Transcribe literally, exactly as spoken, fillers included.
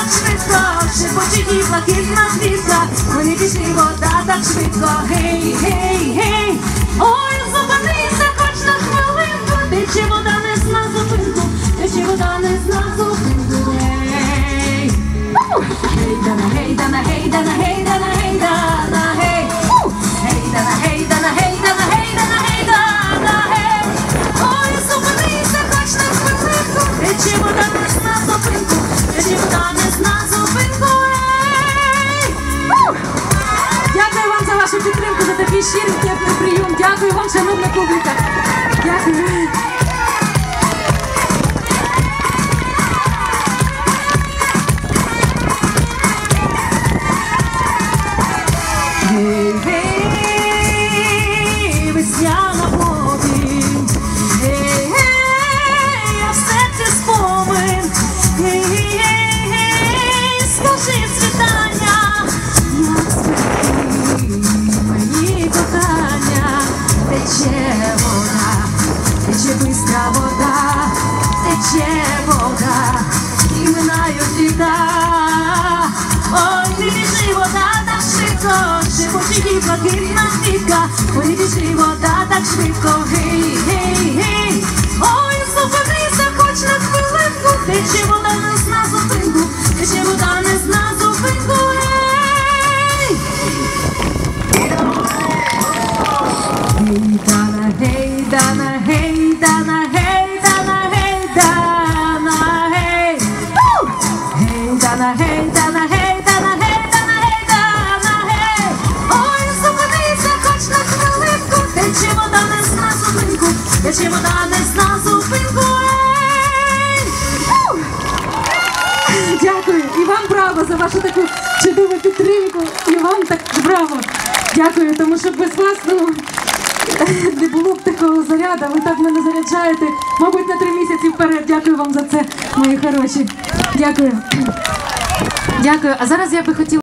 так швидко, шепочуть і блакитна звістка. Вони пішли, вода так швидко. Гей, гей, гей. Ой, зупинися хоч на хвилинку. Тече вода не зна зупинку. Тече вода не зна зупинку. Гей. Гей-дана, гей-дана, гей-дана, гей-дана, гей-дана, гей. Гей-дана, гей-дана, гей-дана, гей-дана, гей-дана, гей. Ой, зупинися хоч на хвилинку. Тече вода не зна зупинку. Тече вода не зна зупинку. Гей. Дякую вам за вашу підтримку, за такий щирий, теплий прийом. Дякую вам, шановна публіка. Дякую. Гей-гей, весняна повінь, гей-гей, а в серці спомин, гей-гей, скажи світання, як спекти мені кохання. Тече вода, тече бистра вода, тече вода, і минають літа. Ой, ти біжи, вода, так швидко. Шепочуть і блакитна звістка, вони пішли, вода так швидко. Гей, гей, гей. Ой, зупинися хоч на хвилинку. Тече вода не зна зупинку. Тече вода не зна зупинку. Гей. Гей-дана, гей-дана, гей-дана, гей-дана, гей-дана, гей. Гей-дана, гей-дана, гей-дана, гей-дана, гей-дана, гей. Ой, зупинися хоч на хвилинку. Тече вода не зна зупинку. Тече вода не зна зупинку. Ей! Дякую. І вам браво за вашу таку чудову підтримку. І вам так браво. Дякую, тому що без вас, ну... не було б такого заряду, ви так мене заряджаєте, мабуть, на три місяці вперед. Дякую вам за це, мої хороші. Дякую. Дякую. А зараз я би хотіла...